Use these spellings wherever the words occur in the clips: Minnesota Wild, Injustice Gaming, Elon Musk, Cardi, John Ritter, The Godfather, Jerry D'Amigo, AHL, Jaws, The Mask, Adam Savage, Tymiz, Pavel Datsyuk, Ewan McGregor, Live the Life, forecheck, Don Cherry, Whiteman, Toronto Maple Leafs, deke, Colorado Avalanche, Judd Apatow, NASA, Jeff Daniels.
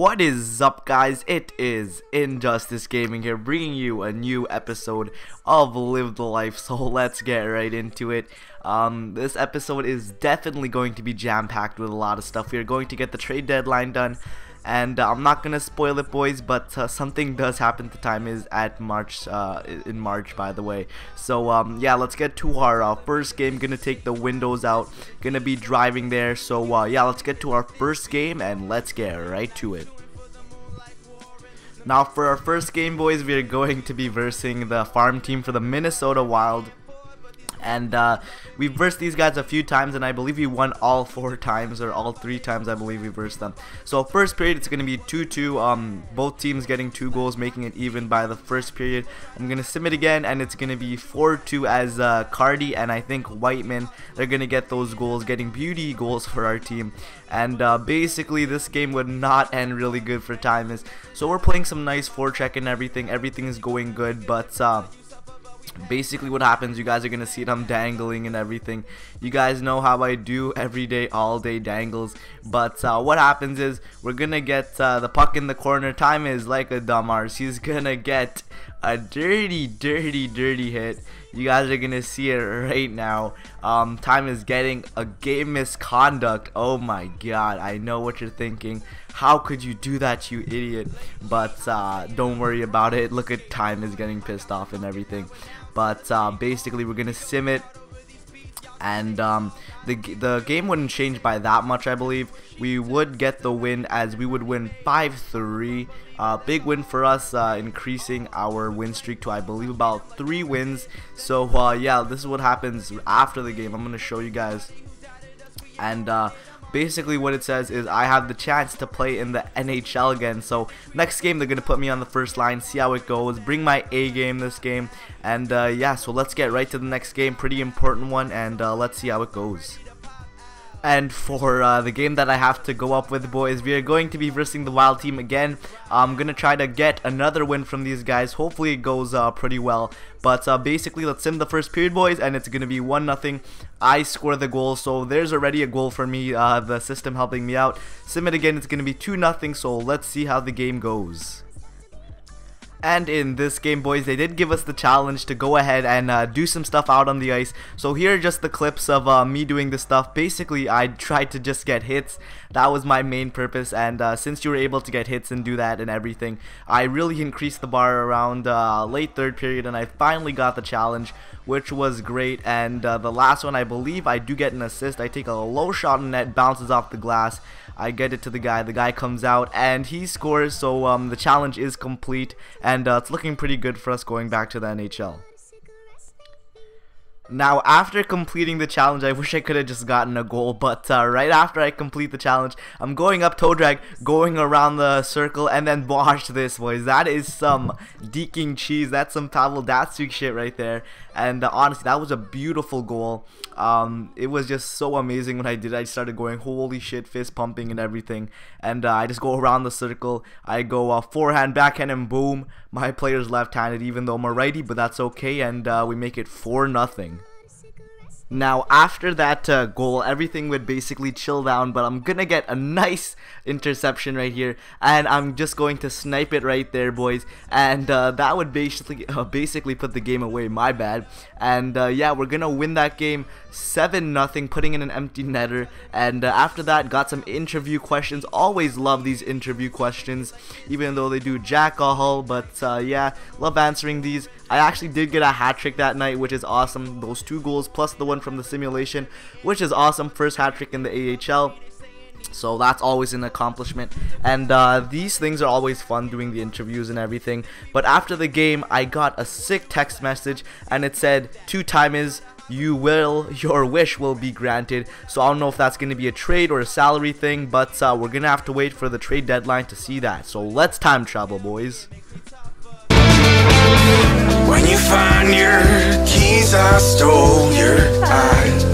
What is up, guys? It is Injustice Gaming here, bringing you a new episode of Live the Life. So let's get right into it. This episode is definitely going to be jam-packed with a lot of stuff. We are going to get the trade deadline done, and I'm not gonna spoil it, boys, but something does happen to Tymiz at in March, by the way. So yeah, let's get to our first game. Gonna take the windows out, gonna be driving there. So yeah, let's get to our first game and let's get right to it. Now for our first game, boys, we are going to be versing the farm team for the Minnesota Wild. And we've versed these guys a few times, and I believe we won all four times, or all three times I believe we versed them. So first period, it's going to be 2-2, both teams getting 2 goals, making it even by the first period. I'm going to sim it again, and it's going to be 4-2 as Cardi and I think Whiteman, they're going to get those goals, getting beauty goals for our team. And basically this game would not end really good for Tymiz. So we're playing some nice forecheck and everything is going good, but basically what happens, you guys are gonna see it, I'm dangling and everything. You guys know how I do, every day, all day dangles. But what happens is we're gonna get the puck in the corner. Tymiz, like a dumb arse, he's gonna get a dirty hit. You guys are gonna see it right now. Tymiz getting a game misconduct. Oh my god, I know what you're thinking. How could you do that, you idiot? But don't worry about it. Look at Tymiz getting pissed off and everything. But basically we're gonna sim it, and the game wouldn't change by that much. I believe we would get the win, as we would win 5-3. Big win for us, increasing our win streak to I believe about 3 wins. So yeah, this is what happens after the game. I'm gonna show you guys, and basically what it says is I have the chance to play in the NHL again. So next game they're going to put me on the first line, see how it goes, bring my A game this game. And yeah, so let's get right to the next game, pretty important one, and let's see how it goes. And for the game that I have to go up with, boys, we are going to be versing the Wild team again. I'm going to try to get another win from these guys. Hopefully it goes pretty well. But basically, let's sim the first period, boys, and it's going to be 1-0. I score the goal, so there's already a goal for me, the system helping me out. Sim it again, it's going to be 2-0, so let's see how the game goes. And in this game, boys, they did give us the challenge to go ahead and do some stuff out on the ice. So here are just the clips of me doing this stuff. Basically, I tried to just get hits. That was my main purpose. And since you were able to get hits and do that and everything, I really increased the bar around late third period, and I finally got the challenge, which was great. And the last one, I believe I do get an assist. I take a low shot on net, bounces off the glass. I get it to the guy. The guy comes out and he scores. So the challenge is complete. And it's looking pretty good for us going back to the NHL. Now, after completing the challenge, I wish I could have just gotten a goal, but right after I complete the challenge, I'm going up, toe drag, going around the circle, and then watch this, boys. That is some deking cheese. That's some Pavel Datsyuk shit right there. And honestly, that was a beautiful goal. It was just so amazing when I did it. I started going, holy shit, fist pumping and everything. And I just go around the circle. I go forehand, backhand, and boom. My player's left-handed, even though I'm a righty, but that's okay. And we make it 4-0. Now after that goal, everything would basically chill down, but I'm gonna get a nice interception right here, and I'm just going to snipe it right there, boys. And that would basically put the game away, my bad. And yeah, we're gonna win that game 7-0, putting in an empty netter. And after that, got some interview questions. Always love these interview questions, even though they do jack all, but yeah, love answering these. I actually did get a hat trick that night, which is awesome. Those 2 goals plus the one from the simulation, which is awesome. First hat trick in the AHL, so that's always an accomplishment. And these things are always fun, doing the interviews and everything. But after the game, I got a sick text message, and it said, "To Tymiz, your wish will be granted." So I don't know if that's going to be a trade or a salary thing, but we're gonna have to wait for the trade deadline to see that. So let's time travel, boys. When you find your keys, I stole your eyes.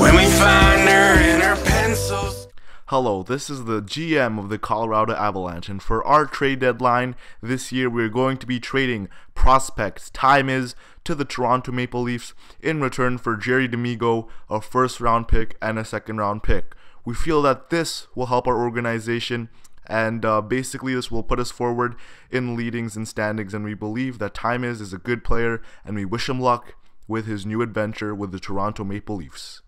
When we find her in her pencils. Hello, this is the GM of the Colorado Avalanche, and for our trade deadline this year, we're going to be trading prospects Tymiz to the Toronto Maple Leafs in return for Jerry D'Amigo, a first-round pick, and a second-round pick. We feel that this will help our organization, and basically this will put us forward in leadings and standings, and we believe that Tymiz is a good player, and we wish him luck with his new adventure with the Toronto Maple Leafs.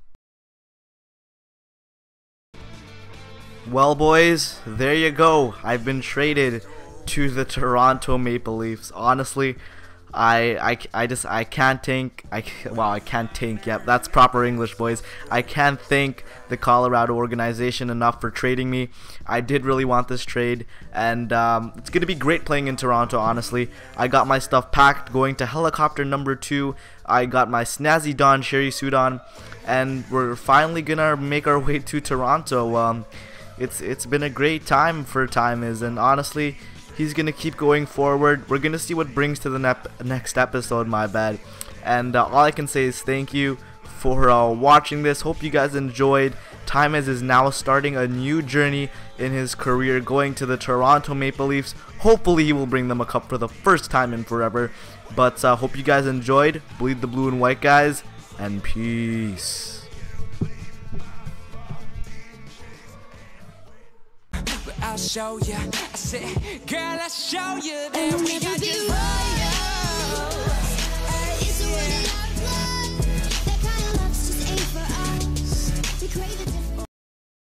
Well, boys, there you go. I've been traded to the Toronto Maple Leafs. Honestly, I can't think. I can't think. Yep, that's proper English, boys. I can't thank the Colorado organization enough for trading me. I did really want this trade, and it's gonna be great playing in Toronto. Honestly, I got my stuff packed, going to helicopter number 2. I got my snazzy Don Cherry suit on, and we're finally gonna make our way to Toronto. It's been a great time for Tymiz, and honestly, he's going to keep going forward. We're going to see what brings to the next episode, my bad. And all I can say is thank you for watching this. Hope you guys enjoyed. Tymiz is now starting a new journey in his career, going to the Toronto Maple Leafs. Hopefully he will bring them a cup for the first time in forever. But hope you guys enjoyed. Bleed the blue and white, guys. And peace. I'll show you. I said, girl, I'll show you that we got you.